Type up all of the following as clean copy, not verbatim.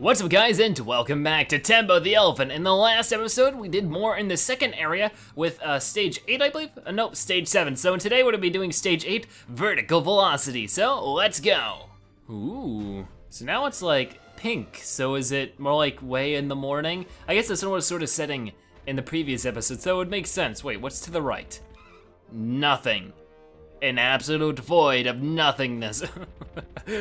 What's up guys, and welcome back to Tembo the Elephant. In the last episode, we did more in the second area with stage 8, I believe? Nope, stage 7. So today we're gonna be doing stage 8, vertical velocity. So let's go. Ooh, so now it's like pink. So is it more like way in the morning? I guess that's what sort of setting in the previous episode, so it would make sense. Wait, what's to the right? Nothing. An absolute void of nothingness.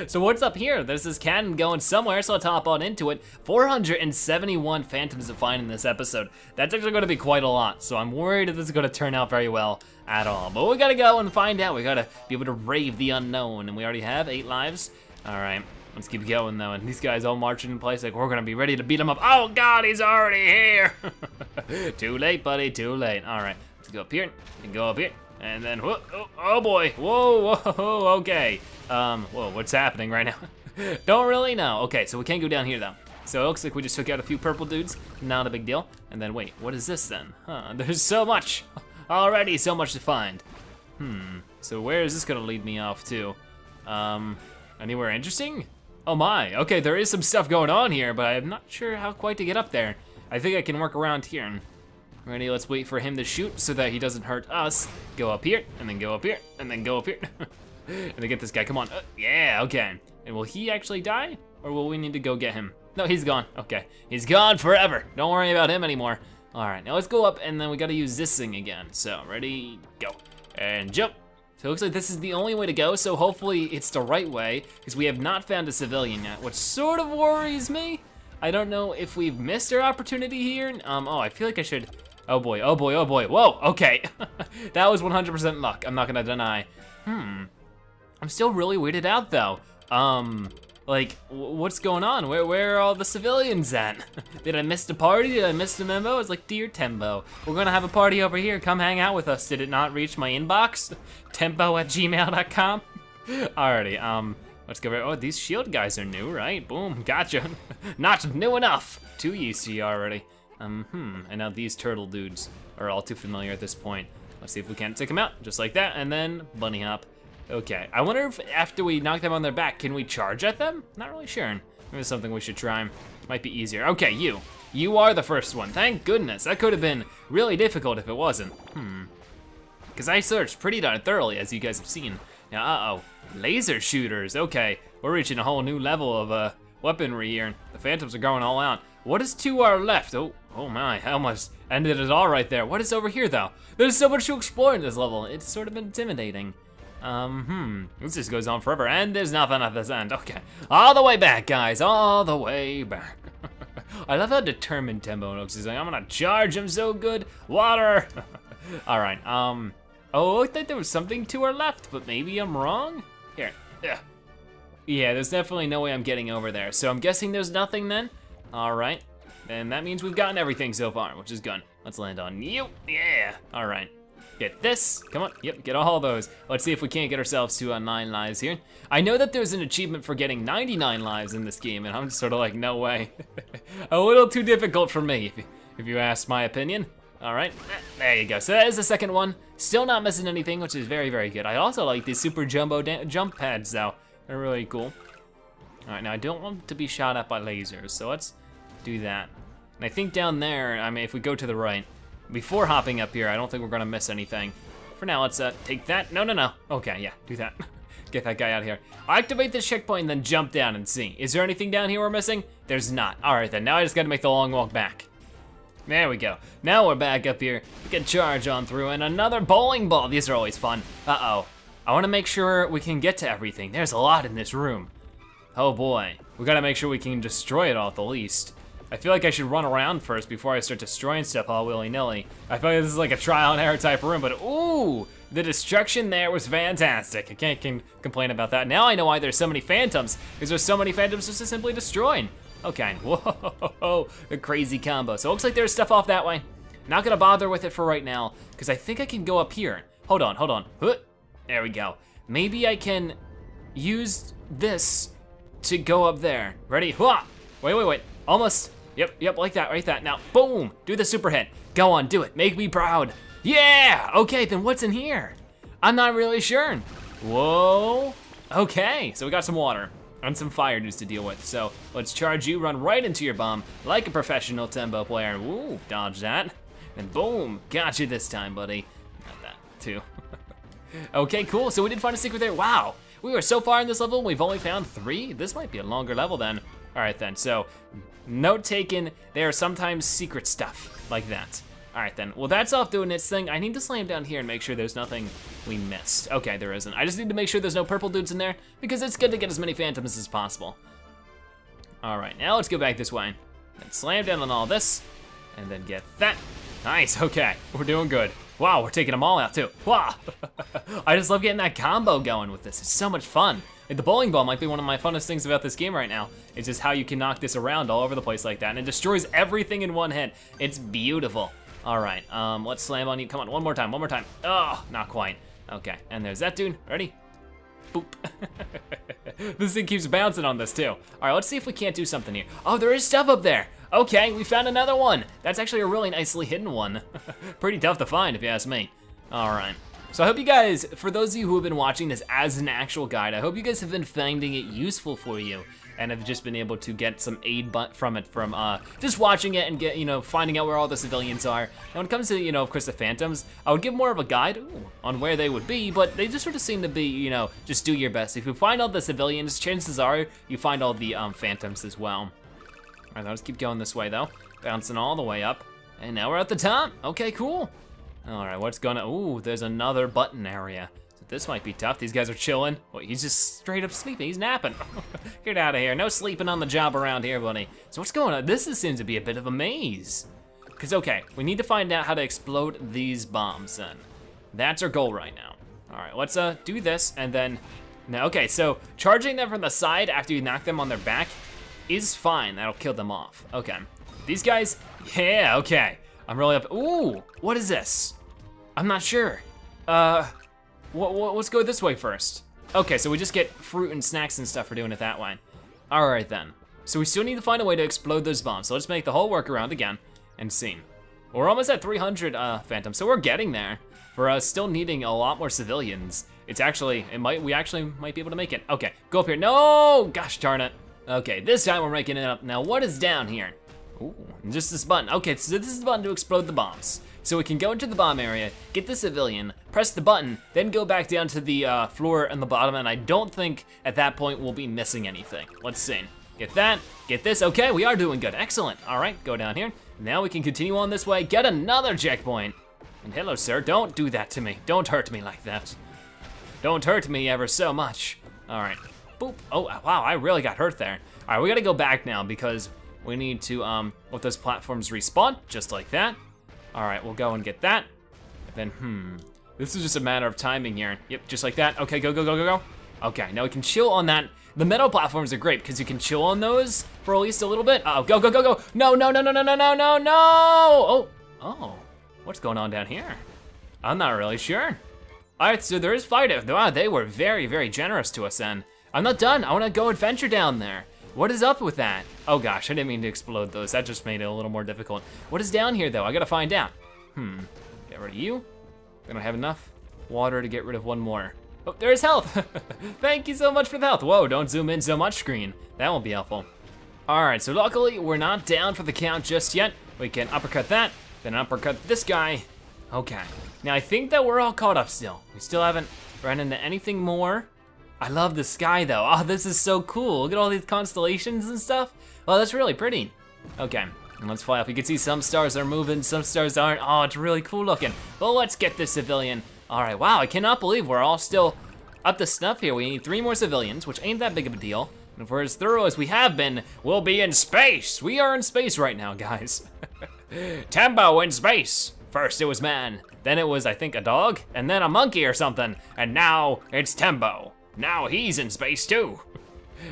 So what's up here? There's this cannon going somewhere, so let's hop on into it. 471 phantoms to find in this episode. That's actually gonna be quite a lot, so I'm worried if this is gonna turn out very well at all. But we gotta go and find out. We gotta be able to rave the unknown, and we already have 8 lives. All right, let's keep going though. And these guys all marching in place like we're gonna be ready to beat them up. Oh God, he's already here. Too late, buddy, too late. All right, let's go up here and go up here. And then, whoa, oh, oh boy, whoa, whoa, okay. Whoa, what's happening right now? Don't really know. Okay, so we can't go down here though. So it looks like we just took out a few purple dudes, not a big deal. And then wait, what is this then? Huh, there's so much, already so much to find. Hmm, so where is this gonna lead me off to? Anywhere interesting? Oh my, okay, there is some stuff going on here, but I'm not sure how quite to get up there. I think I can work around here. Ready, let's wait for him to shoot so that he doesn't hurt us. Go up here, and then go up here, and then go up here. And then get this guy, come on. Yeah, okay. And will he actually die? Or will we need to go get him? No, he's gone, okay. He's gone forever. Don't worry about him anymore. All right, now let's go up, and then we gotta use this thing again. So, ready, go, and jump. So it looks like this is the only way to go, so hopefully it's the right way, because we have not found a civilian yet, which sort of worries me. I don't know if we've missed our opportunity here. Oh, I feel like I should. Oh boy, oh boy, oh boy, whoa, okay. That was 100% luck, I'm not gonna deny. I'm still really weirded out though. Like, what's going on? Where are all the civilians at? Did I miss the party? Did I miss the memo? It's like, dear Tembo, we're gonna have a party over here, come hang out with us. Did it not reach my inbox? Tembo@gmail.com? Alrighty, let's go, oh, these shield guys are new, right? Boom, gotcha. Not new enough. Too easy already. And now these turtle dudes are all too familiar at this point. Let's see if we can't take them out, just like that, and then bunny hop. Okay, I wonder if after we knock them on their back, can we charge at them? Not really sure. Maybe something we should try. Might be easier. Okay, you are the first one. Thank goodness. That could have been really difficult if it wasn't. Because I searched pretty darn thoroughly, as you guys have seen. Now, uh-oh, laser shooters. Okay, we're reaching a whole new level of weaponry here. The phantoms are going all out. What is to our left? Oh my, I almost ended it all right there. What is over here though? There's so much to explore in this level. It's sort of intimidating. This just goes on forever and there's nothing at this end. Okay, all the way back guys, all the way back. I love how determined Tembo looks. He's like, I'm gonna charge him so good, water. All right, oh, I thought there was something to our left, but maybe I'm wrong. Here, yeah, there's definitely no way I'm getting over there. So I'm guessing there's nothing then. All right, and that means we've gotten everything so far, which is good. Let's land on you, yeah. All right, get this, come on, yep, get all those. Let's see if we can't get ourselves to 9 lives here. I know that there's an achievement for getting 99 lives in this game, and I'm sort of like, no way. A little too difficult for me, if you ask my opinion. All right, there you go. So that is the second one. Still not missing anything, which is very, very good. I also like these super jumbo jump pads though. They're really cool. All right, now I don't want to be shot at by lasers, so let's do that. And I think down there, I mean, if we go to the right, before hopping up here, I don't think we're gonna miss anything. For now, let's take that, no. Okay, yeah, do that. Get that guy out of here. Activate this checkpoint and then jump down and see. Is there anything down here we're missing? There's not. All right then, now I just gotta make the long walk back. There we go. Now we're back up here. We can charge on through and another bowling ball. These are always fun. Uh-oh, I wanna make sure we can get to everything. There's a lot in this room. Oh boy, we gotta make sure we can destroy it all at the least. I feel like I should run around first before I start destroying stuff all willy-nilly. I feel like this is like a trial and error type room, but ooh, the destruction there was fantastic. I can't complain about that. Now I know why there's so many phantoms, because there's so many phantoms just to simply destroy. Okay, whoa, a crazy combo. So it looks like there's stuff off that way. Not gonna bother with it for right now, because I think I can go up here. Hold on, there we go. Maybe I can use this to go up there. Ready? Wait. Almost. Yep, like that, right that. Now, boom, do the super hit. Go on, do it, make me proud. Yeah, okay, then what's in here? I'm not really sure. Whoa, okay, so we got some water. and some fire dudes to deal with. So let's charge you, run right into your bomb like a professional Tembo player. Ooh, dodge that. And boom, got you this time, buddy. Not that, too. Okay, cool, so we did find a secret there. Wow, we were so far in this level, we've only found 3. This might be a longer level then. All right then, so note taken, there are sometimes secret stuff like that. All right then, well that's off doing its thing. I need to slam down here and make sure there's nothing we missed. Okay, there isn't. I just need to make sure there's no purple dudes in there because it's good to get as many phantoms as possible. All right, now let's go back this way. And slam down on all this and then get that. Nice, okay, we're doing good. Wow, we're taking them all out too. Wow, I just love getting that combo going with this. It's so much fun. The bowling ball might be one of my funnest things about this game right now. It's just how you can knock this around all over the place like that, and it destroys everything in one hit. It's beautiful. All right, let's slam on you. Come on, one more time. Oh, not quite. Okay, and there's that dude. Ready? Boop. This thing keeps bouncing on this too. All right, let's see if we can't do something here. Oh, there is stuff up there. Okay, we found another one. That's actually a really nicely hidden one. Pretty tough to find if you ask me. All right. So I hope you guys, for those of you who have been watching this as an actual guide, I hope you guys have been finding it useful for you and have just been able to get some aid from it, from just watching it and get, you know, finding out where all the civilians are. And when it comes to, you know, of course the phantoms, I would give more of a guide on where they would be, but they just sort of seem to be, you know, just do your best. If you find all the civilians, chances are you find all the phantoms as well. All right, let's keep going this way though. Bouncing all the way up. And now we're at the top. Okay, cool. All right, what's gonna, ooh, there's another button area. So this might be tough, these guys are chilling. Well, he's just straight up sleeping, he's napping. Get out of here, no sleeping on the job around here, buddy. So what's going on? This seems to be a bit of a maze. Cause okay, we need to find out how to explode these bombs then. That's our goal right now. All right, let's do this and then, no, okay, so charging them from the side after you knock them on their back is fine, that'll kill them off. Okay, these guys, yeah, okay. I'm really up, ooh, what is this? I'm not sure. Let's go this way first. Okay, so we just get fruit and snacks and stuff for doing it that way. All right then. So we still need to find a way to explode those bombs. So let's make the whole workaround again and see. We're almost at 300 phantoms, so we're getting there. For us, still needing a lot more civilians. It's actually, we actually might be able to make it. Okay, go up here, no, gosh darn it. Okay, this time we're making it up. Now what is down here? Ooh, just this button. Okay, so this is the button to explode the bombs. So we can go into the bomb area, get the civilian, press the button, then go back down to the floor and the bottom, and I don't think at that point we'll be missing anything. Let's see, get that, get this. Okay, we are doing good, excellent. All right, go down here. Now we can continue on this way, get another checkpoint. And hello, sir, don't do that to me. Don't hurt me like that. Don't hurt me ever so much. All right, boop. Oh, wow, I really got hurt there. All right, we gotta go back now because we need to let those platforms respawn, just like that. All right, we'll go and get that. And then, this is just a matter of timing here. Yep, just like that. Okay, go. Okay, now we can chill on that. The metal platforms are great because you can chill on those for at least a little bit. Uh-oh, go. No. Oh, what's going on down here? I'm not really sure. All right, so there is fighting. Wow, they were very, very generous to us then. I'm not done, I wanna go adventure down there. What is up with that? Oh gosh, I didn't mean to explode those. That just made it a little more difficult. What is down here though? I gotta find out. Get rid of you. I don't have enough water to get rid of one more. Oh, there's health. Thank you so much for the health. Whoa, don't zoom in so much, screen. That won't be helpful. All right, so luckily we're not down for the count just yet. We can uppercut that, then uppercut this guy. Okay, now I think that we're all caught up still. We still haven't run into anything more. I love the sky though. Oh, this is so cool. Look at all these constellations and stuff. Well, that's really pretty. Okay, and let's fly up. You can see some stars are moving, some stars aren't. Oh, it's really cool looking. But let's get this civilian. All right, wow, I cannot believe we're all still up to snuff here. We need 3 more civilians, which ain't that big of a deal. And if we're as thorough as we have been, we'll be in space. We are in space right now, guys. Tembo in space. First it was man, then it was, I think, a dog, and then a monkey or something, and now it's Tembo. Now he's in space too.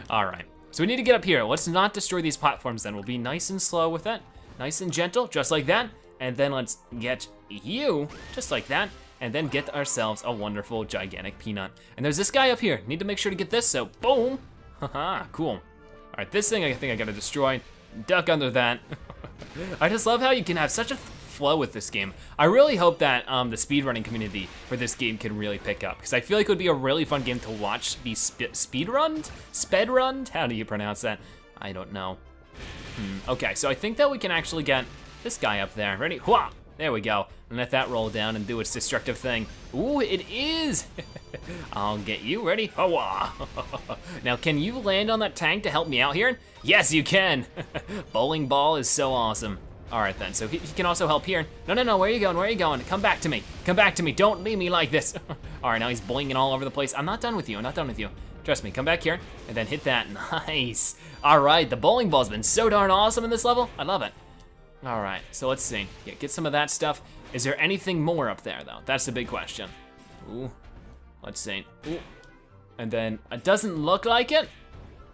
All right, so we need to get up here. Let's not destroy these platforms then. We'll be nice and slow with it. Nice and gentle, just like that. And then let's get you, just like that. And then get ourselves a wonderful gigantic peanut. And there's this guy up here. Need to make sure to get this, so boom. Haha, cool. All right, this thing I think I gotta destroy. Duck under that. I just love how you can have such a flow with this game. I really hope that the speedrunning community for this game can really pick up, because I feel like it would be a really fun game to watch be speedrunned? Spedrunned? How do you pronounce that? I don't know. Okay, so I think that we can actually get this guy up there. Ready? Hua! There we go. And let that roll down and do its destructive thing. Ooh, it is! I'll get you. Ready? Hua! Now, can you land on that tank to help me out here? Yes, you can! Bowling ball is so awesome. All right, then, so he can also help here. No, no, no, where are you going? Where are you going? Come back to me. Come back to me. Don't leave me like this. All right, now he's blinging all over the place. I'm not done with you. I'm not done with you. Trust me, come back here and then hit that. Nice. All right, the bowling ball's been so darn awesome in this level. I love it. All right, so let's see. Yeah, get some of that stuff. Is there anything more up there, though? That's the big question. Ooh, let's see. Ooh. And then it doesn't look like it.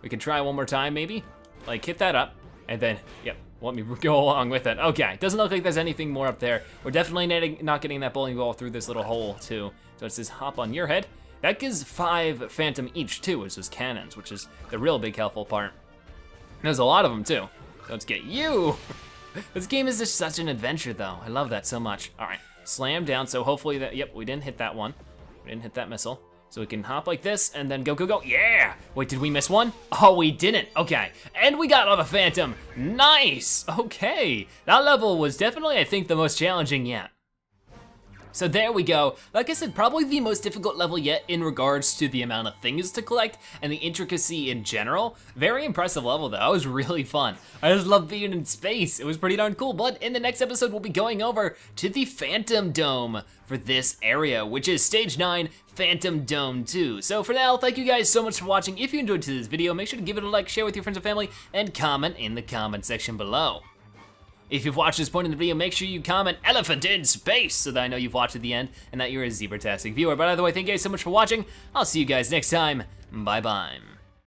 We can try one more time, maybe. Like, hit that up and then, yep. Let me go along with it. Okay, doesn't look like there's anything more up there. We're definitely not getting that bowling ball through this little hole too. So it says hop on your head. That gives 5 Phantom each too, which is cannons, which is the real big helpful part. And there's a lot of them too. So let's get you. This game is just such an adventure though. I love that so much. All right, slam down. So hopefully that, yep, we didn't hit that one. We didn't hit that missile. So we can hop like this and then go, go, go, yeah! Wait, did we miss one? Oh, we didn't, okay. And we got all the Phantom, nice! Okay, that level was definitely, I think, the most challenging yet. So there we go. Like I said, probably the most difficult level yet in regards to the amount of things to collect and the intricacy in general. Very impressive level though, that was really fun. I just love being in space, it was pretty darn cool. But in the next episode, we'll be going over to the Phantom Dome for this area, which is stage 9, Phantom Dome 2. So for now, thank you guys so much for watching. If you enjoyed today's video, make sure to give it a like, share with your friends and family, and comment in the comment section below. If you've watched this point in the video, make sure you comment elephant in space so that I know you've watched at the end and that you're a zebra-tastic viewer. But either way, thank you guys so much for watching. I'll see you guys next time. Bye-bye.